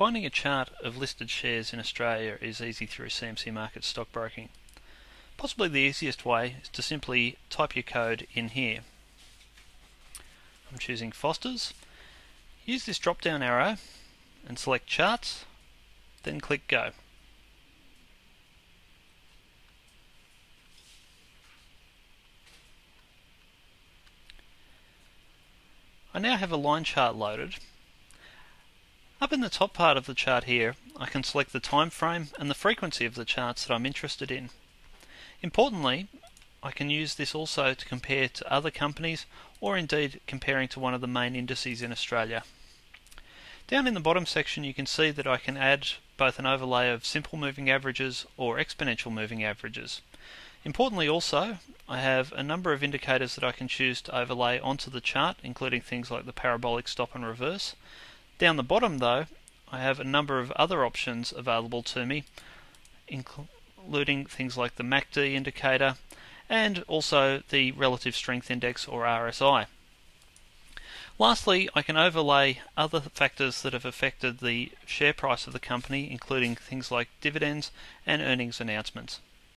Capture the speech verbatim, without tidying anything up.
Finding a chart of listed shares in Australia is easy through C M C Markets Stockbroking. Possibly the easiest way is to simply type your code in here. I'm choosing Fosters. Use this drop down arrow and select Charts, then click Go. I now have a line chart loaded. Up in the top part of the chart here, I can select the time frame and the frequency of the charts that I'm interested in. Importantly, I can use this also to compare to other companies, or indeed comparing to one of the main indices in Australia. Down in the bottom section you can see that I can add both an overlay of simple moving averages or exponential moving averages. Importantly also, I have a number of indicators that I can choose to overlay onto the chart, including things like the parabolic stop and reverse. Down the bottom though, I have a number of other options available to me, including things like the M A C D indicator and also the relative strength index or R S I. Lastly, I can overlay other factors that have affected the share price of the company, including things like dividends and earnings announcements.